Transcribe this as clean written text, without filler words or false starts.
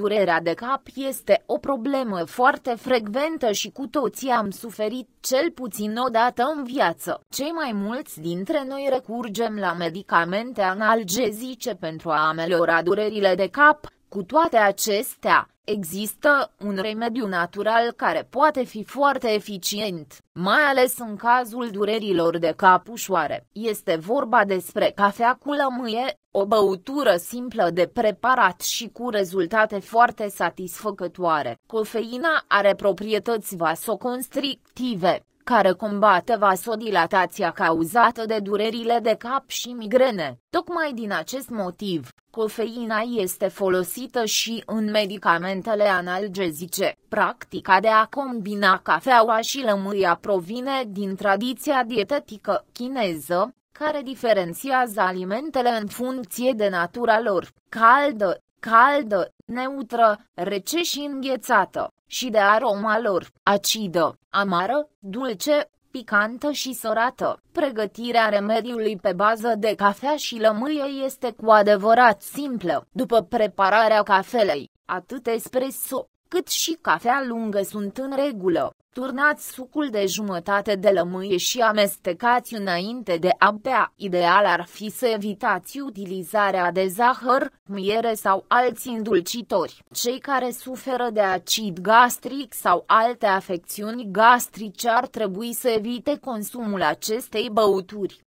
Durerea de cap este o problemă foarte frecventă și cu toții am suferit cel puțin o dată în viață. Cei mai mulți dintre noi recurgem la medicamente analgezice pentru a ameliora durerile de cap. Cu toate acestea, există un remediu natural care poate fi foarte eficient, mai ales în cazul durerilor de cap ușoare. Este vorba despre cafea cu lămâie, o băutură simplă de preparat și cu rezultate foarte satisfăcătoare. Cafeina are proprietăți vasoconstrictive, care combate vasodilatația cauzată de durerile de cap și migrene. Tocmai din acest motiv, cafeina este folosită și în medicamentele analgezice. Practica de a combina cafeaua și lămâia provine din tradiția dietetică chineză, care diferențiază alimentele în funcție de natura lor: caldă, neutră, rece și înghețată, și de aroma lor: acidă, amară, dulce, picantă și sărată. Pregătirea remediului pe bază de cafea și lămâie este cu adevărat simplă. După prepararea cafelei, atât espresso, cât și cafea lungă sunt în regulă. Turnați sucul de jumătate de lămâie și amestecați înainte de a bea. Ideal ar fi să evitați utilizarea de zahăr, miere sau alți îndulcitori. Cei care suferă de acid gastric sau alte afecțiuni gastrice ar trebui să evite consumul acestei băuturi.